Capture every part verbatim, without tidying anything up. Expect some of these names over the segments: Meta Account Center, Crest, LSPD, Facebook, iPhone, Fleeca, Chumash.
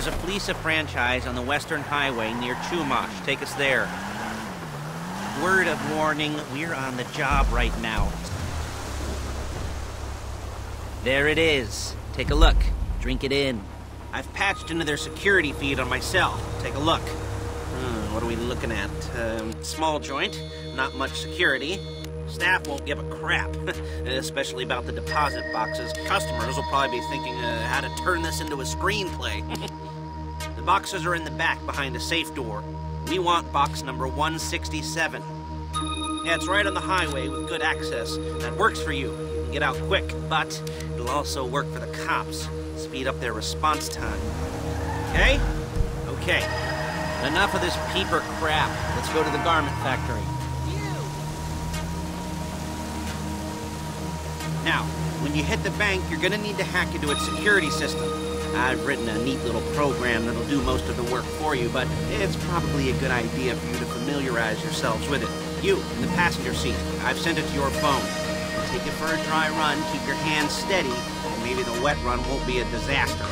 There's a Fleeca franchise on the Western Highway near Chumash. Take us there. Word of warning, we're on the job right now. There it is. Take a look. Drink it in. I've patched into their security feed on myself. Take a look. Hmm, what are we looking at? Um, small joint, not much security. Staff won't give a crap, especially about the deposit boxes. Customers will probably be thinking uh, how to turn this into a screenplay. The boxes are in the back behind a safe door. We want box number one sixty-seven. Yeah, it's right on the highway with good access. That works for you. You can get out quick, but it'll also work for the cops. Speed up their response time. Okay? Okay. Enough of this peeper crap. Let's go to the garment factory. Now, when you hit the bank, you're gonna need to hack into its security system. I've written a neat little program that'll do most of the work for you, but it's probably a good idea for you to familiarize yourselves with it. You, in the passenger seat, I've sent it to your phone. Take it for a dry run, keep your hands steady, and maybe the wet run won't be a disaster.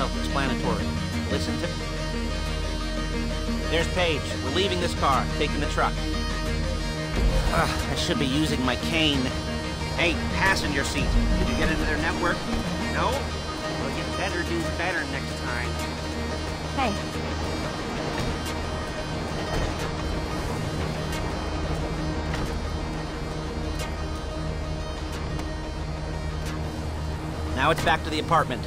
Self-explanatory. Listen to... There's Paige. We're leaving this car, taking the truck. Ugh, I should be using my cane. Hey, passenger seat. Did you get into their network? No? Well, you better do better next time. Hey. Now it's back to the apartment.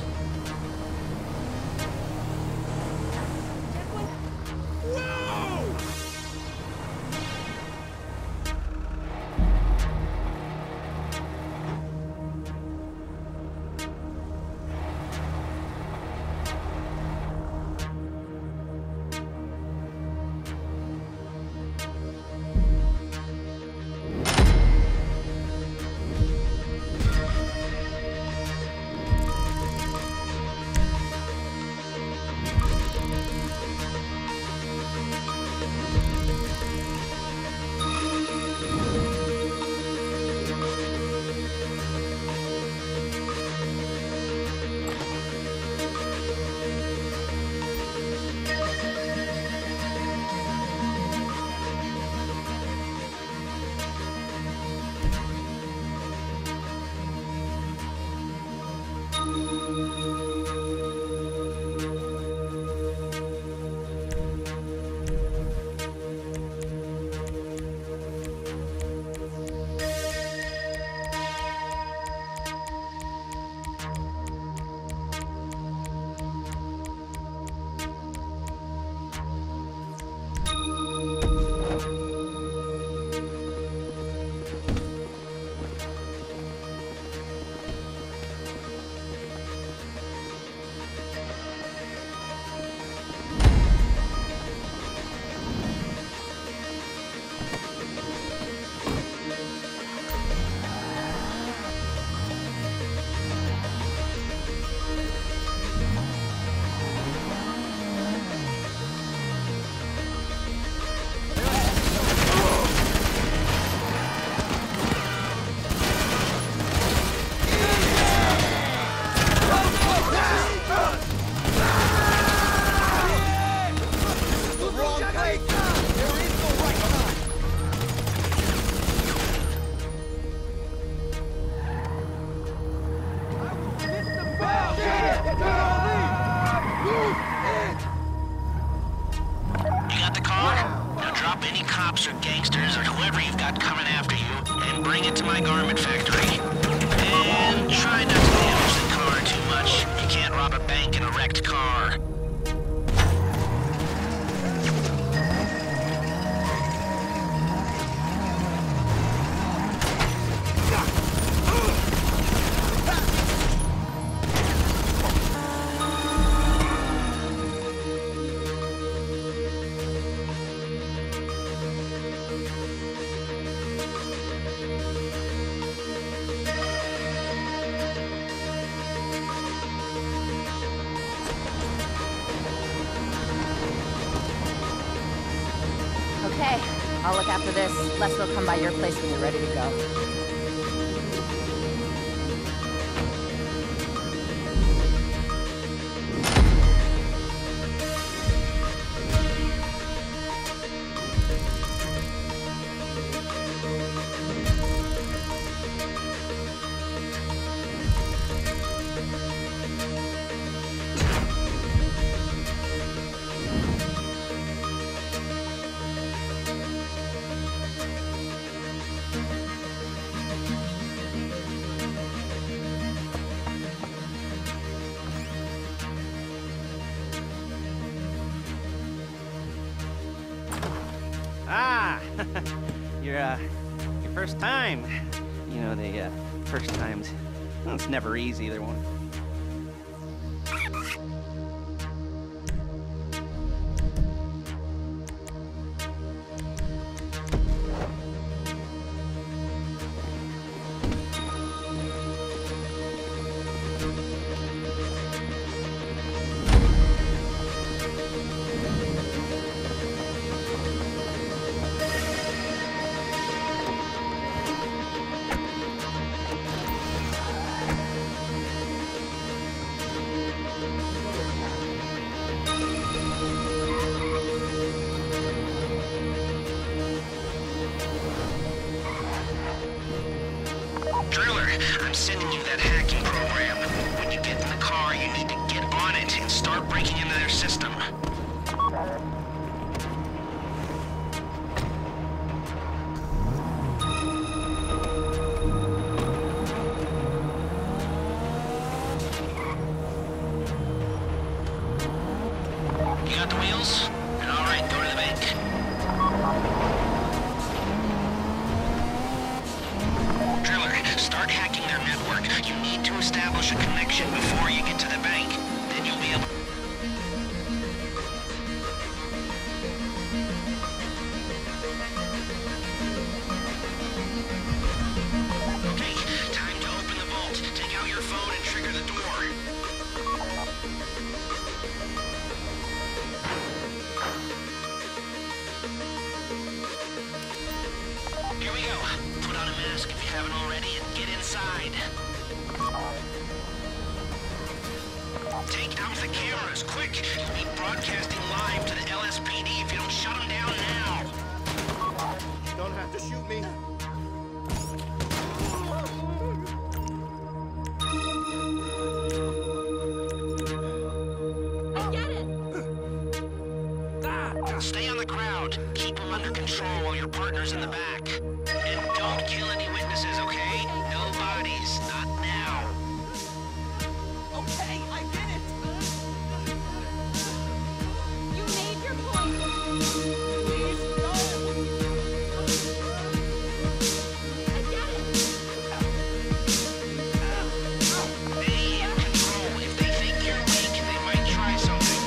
Okay, I'll look after this. Lester will come by your place when you're ready to go. Ah, your, uh, your first time. You know, the uh, first times, well, it's never easy, they're one. Take out the cameras, quick! You'll be broadcasting live to the L S P D if you don't shut them down now! You don't have to shoot me. I get it! Ah, stay on the crowd. Keep them under control while your partner's in the back. And don't kill any witnesses, okay? No bodies, not now. Okay, I get it! You made your point! Please, go! I get it! Stay in control. If they think you're weak, they might try something.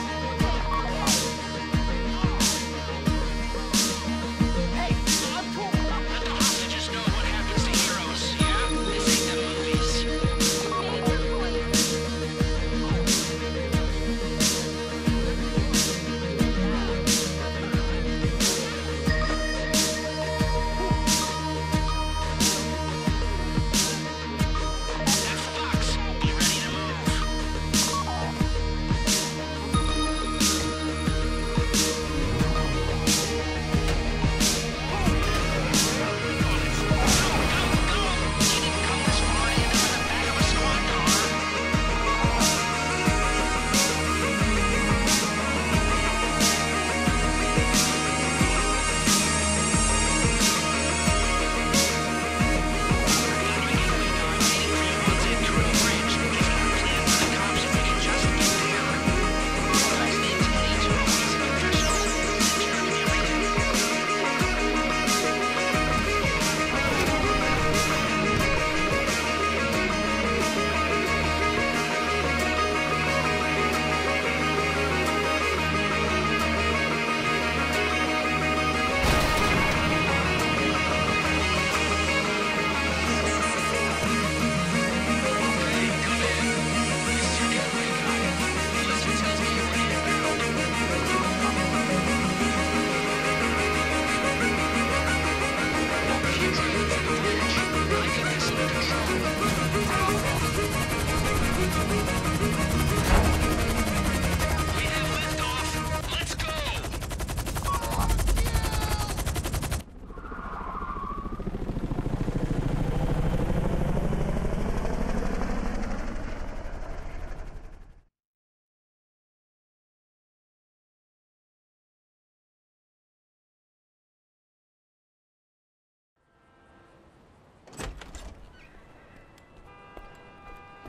Hey, I'm cool! Let the hostages know what happened.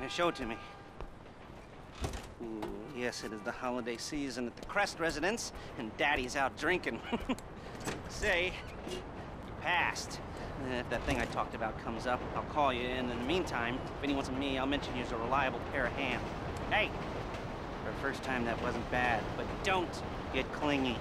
and show it to me. Ooh, yes, it is the holiday season at the Crest residence, and Daddy's out drinking. Say, passed. Uh, if that thing I talked about comes up, I'll call you, and in the meantime, if anyone's me, I'll mention you as a reliable pair of hands. Hey! For the first time, that wasn't bad, but don't get clingy.